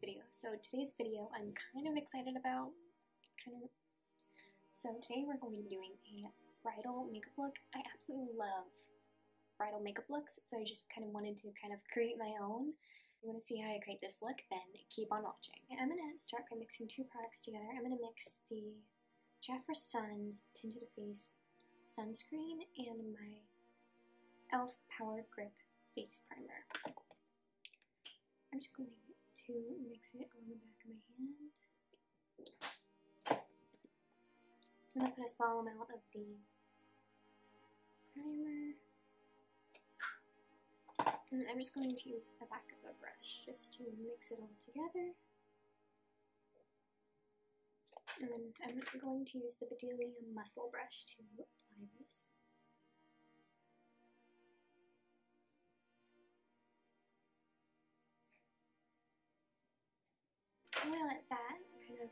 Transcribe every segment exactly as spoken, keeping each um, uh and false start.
video. So today's video I'm kind of excited about. Kind of. So today we're going to be doing a bridal makeup look. I absolutely love bridal makeup looks, so I just kind of wanted to kind of create my own. If you want to see how I create this look, then keep on watching. I'm going to start by mixing two products together. I'm going to mix the Jafra Sun Tinted Face Sunscreen and my e l f Power Grip Face Primer. I'm just going to mix it on the back of my hand. I'm going to put a small amount of the primer. And I'm just going to use the back of a brush just to mix it all together. And then I'm going to use the Bdellium Muscle Brush to apply this. I'm going to let that kind of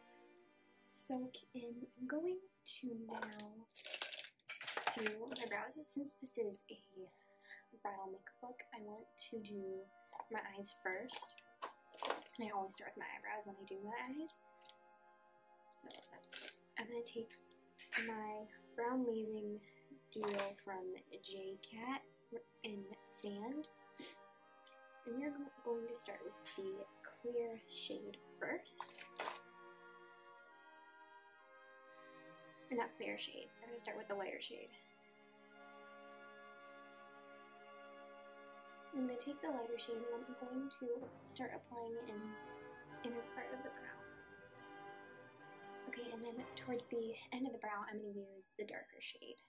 soak in. I'm going to now do my brows. Since this is a bridal makeup look, I want to do my eyes first. And I always start with my eyebrows when I do my eyes. So I'm going to take my Brow-mazing duo from J-Cat in Sand. And we're going to start with the clear shade first. Or not clear shade, I'm going to start with the lighter shade. I'm going to take the lighter shade and I'm going to start applying it in the inner part of the brow. Okay, and then towards the end of the brow, I'm going to use the darker shade.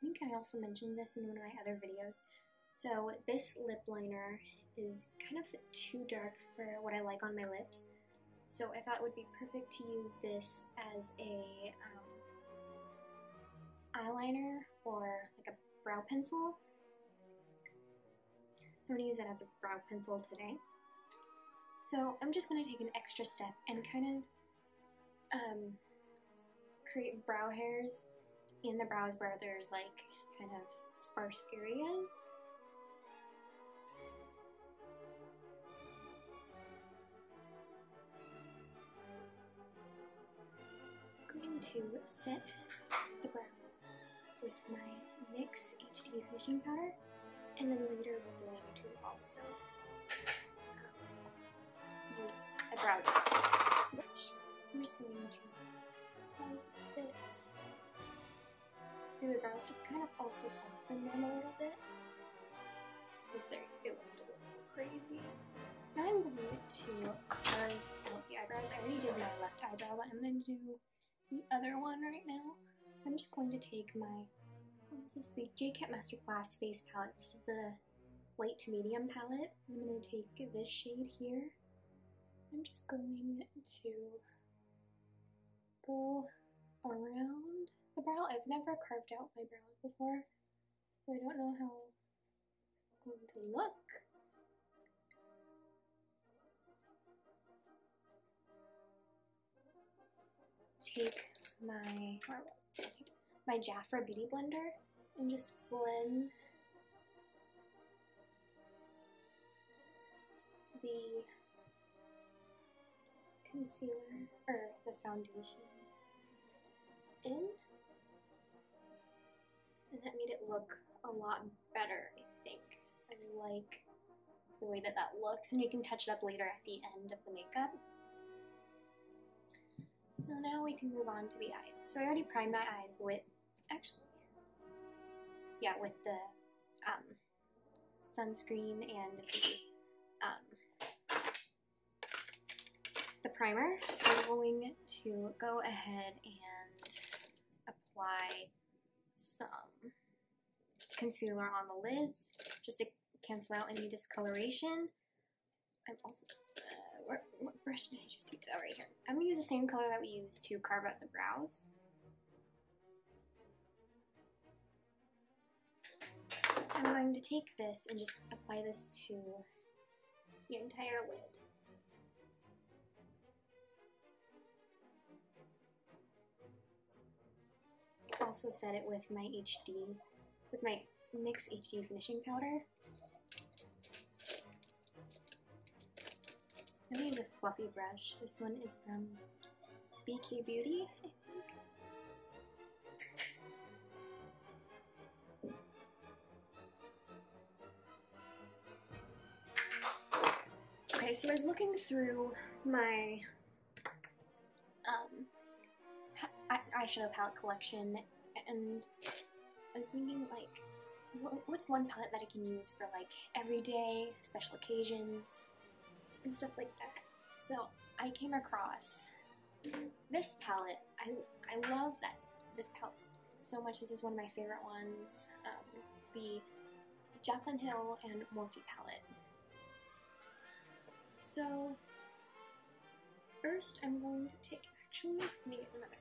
I think I also mentioned this in one of my other videos. So this lip liner is kind of too dark for what I like on my lips. So I thought it would be perfect to use this as a um, eyeliner or like a brow pencil. So I'm going to use it as a brow pencil today. So I'm just going to take an extra step and kind of um, create brow hairs in the brows where there's like kind of sparse areas. I'm going to set the brows with my NYX H D B finishing powder, and then later we're going to also use a brow brush. I'm just going to apply this through the brows to kind of also soften them a little bit, since they looked a little crazy. Now I'm going to curve out the eyebrows. I already did my left eyebrow, but I'm going to do the other one right now. I'm just going to take my, what is this, the J-Cat Masterclass Face Palette. This is the light to medium palette. I'm going to take this shade here. I'm just going to go around the brow. I've never carved out my brows before, so I don't know how it's going to look. Take my my Jafra Beauty Blender and just blend the concealer or the foundation in, and that made it look a lot better. I think I like the way that that looks, and you can touch it up later at the end of the makeup. So now we can move on to the eyes. So I already primed my eyes with, actually, yeah, with the um, sunscreen and the, um, the primer. So I'm going to go ahead and apply some concealer on the lids just to cancel out any discoloration. I'm also, uh, what, what brush did I just use? Oh, right here. I'm going to use the same color that we used to carve out the brows. I'm going to take this and just apply this to the entire lid. I'm also set it with my H D, with my NYX H D finishing powder. I'm going to use a fluffy brush. This one is from B K Beauty, I think. Okay, so I was looking through my um, eyeshadow palette collection, and I was thinking, like, what's one palette that I can use for, like, everyday, special occasions, and stuff like that. So I came across this palette. I, I love that this palette so much. This is one of my favorite ones, um, the Jaclyn Hill and Morphe palette. So first I'm going to take, actually, let me get another.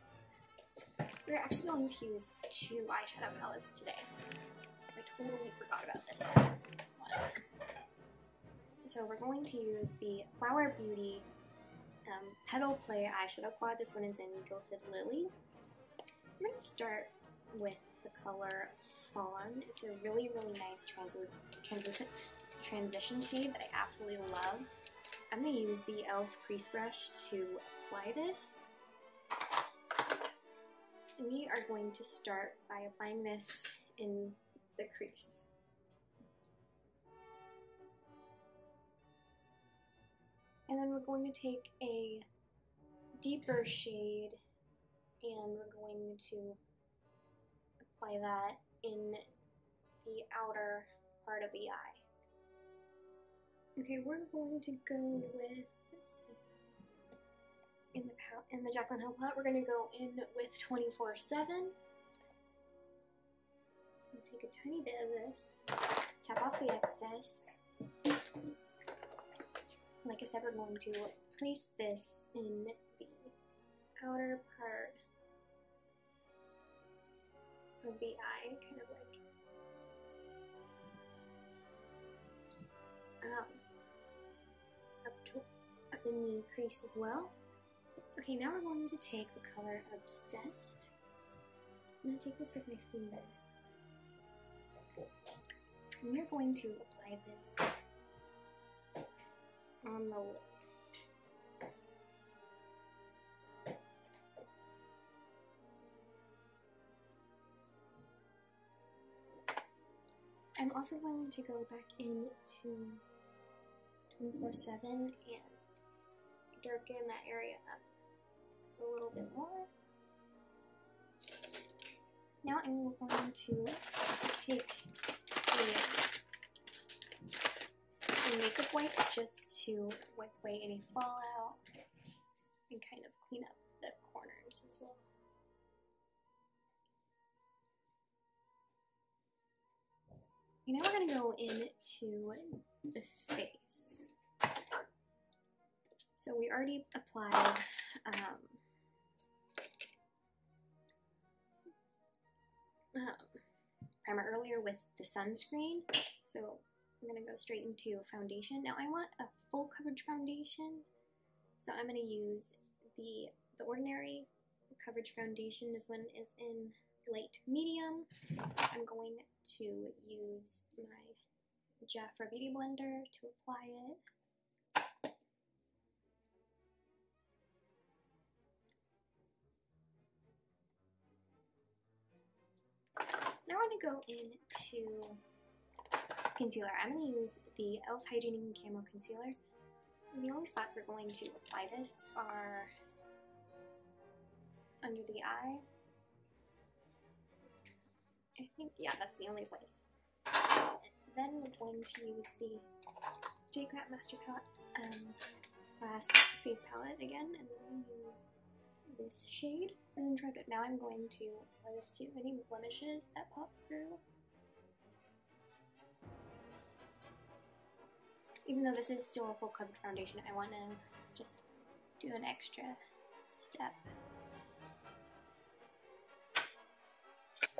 We're actually going to use two eyeshadow palettes today. I totally forgot about this one. So we're going to use the Flower Beauty um, Petal Play eyeshadow quad. This one is in Gilded Lily. I'm going to start with the color Fawn. It's a really, really nice transi transi transition shade that I absolutely love. I'm going to use the e l f crease brush to apply this. And we are going to start by applying this in the crease. And then we're going to take a deeper shade and we're going to apply that in the outer part of the eye. Okay, we're going to go with, let's see, in the, in the Jaclyn Hill palette, we're going to go in with twenty-four seven. I'll take a tiny bit of this, tap off the excess. Like I said, we're going to place this in the outer part of the eye, kind of like, Um, up, to, up in the crease as well. Okay, now we're going to take the color Obsessed. I'm going to take this with my finger. And we're going to apply this on the lid. I'm also going to go back into twenty-four seven and darken that area up a little bit more. Now I'm going to just take a, a makeup wipe just to wipe away any fallout and kind of clean up the corners as well. Okay, now we're going to go into the face. So we already applied um, um, primer earlier with the sunscreen. So I'm going to go straight into foundation. Now I want a full coverage foundation. So I'm going to use the The Ordinary coverage foundation. This one is in light medium. I'm going to use my Jafra Beauty Blender to apply it. Now I'm going to go into concealer. I'm going to use the e l f Hydrating and Camo Concealer. And the only spots we're going to apply this are under the eye. I think, yeah, that's the only place. And then we're going to use the J-Cat Master Palette, um, last face palette again, and we're going to use this shade. And then try it. Now I'm going to apply this to any blemishes that pop through. Even though this is still a full coverage foundation, I want to just do an extra step.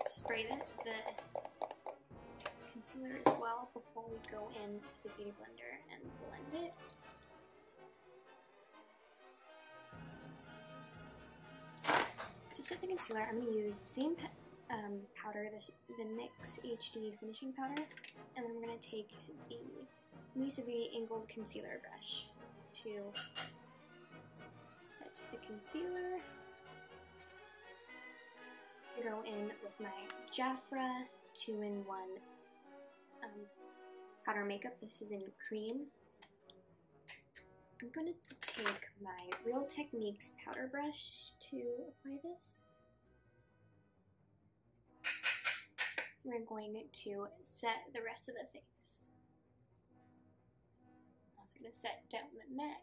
Spray the, the concealer as well before we go in with the Beauty Blender and blend it. To set the concealer, I'm going to use the same um, powder, this, the NYX H D finishing powder, and then we're going to take the Anisa Beauty Angled Concealer brush to set the concealer. I go in with my Jafra two in one um, powder makeup. This is in cream. I'm going to take my Real Techniques powder brush to apply this. We're going to set the rest of the face. I'm also going to set down the neck.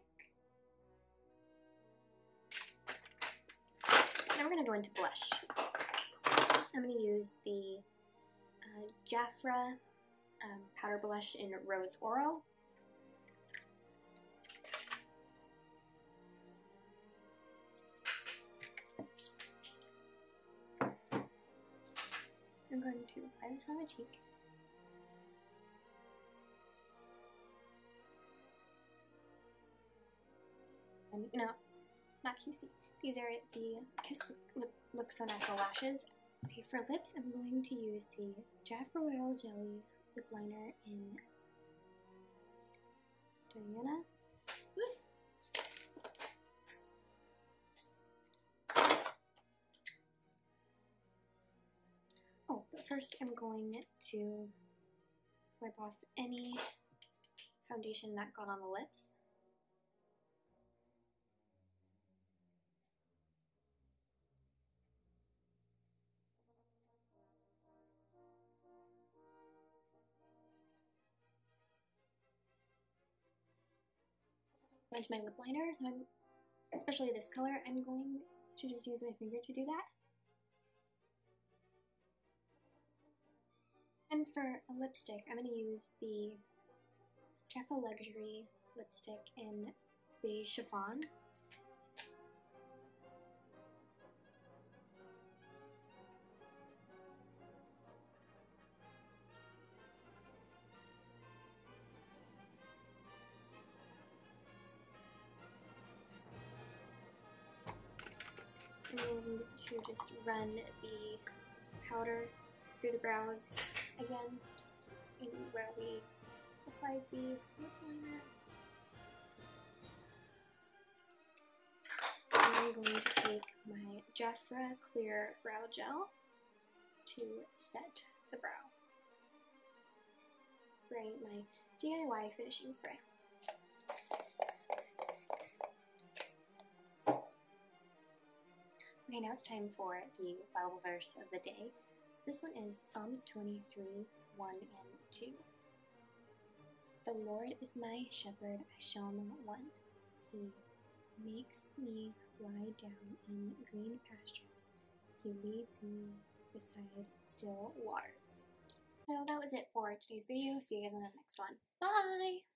Now we're going to go into blush. I'm going to use the uh, Jafra um, powder blush in Rose Oral. I'm going to apply this on the cheek. And no, not Q C. These are the Kiss Look, Look So Natural lashes. Okay, for lips, I'm going to use the Jafra Royal Jelly Lip Liner in Diana. Ooh. First, I'm going to wipe off any foundation that got on the lips. I'm going to my lip liner, so I'm, especially this color, I'm going to just use my finger to do that. And for a lipstick, I'm going to use the Jafra Luxury lipstick in Beige Chiffon. And to just run the powder through the brows. Again, just in where we applied the lip liner. I'm going to take my Jafra Clear Brow Gel to set the brow. Spraying my D I Y finishing spray. Okay, now it's time for the Bible verse of the day. This one is Psalm twenty-three, one and two. The Lord is my shepherd, I shall not want. He makes me lie down in green pastures. He leads me beside still waters. So that was it for today's video. See you guys in the next one. Bye!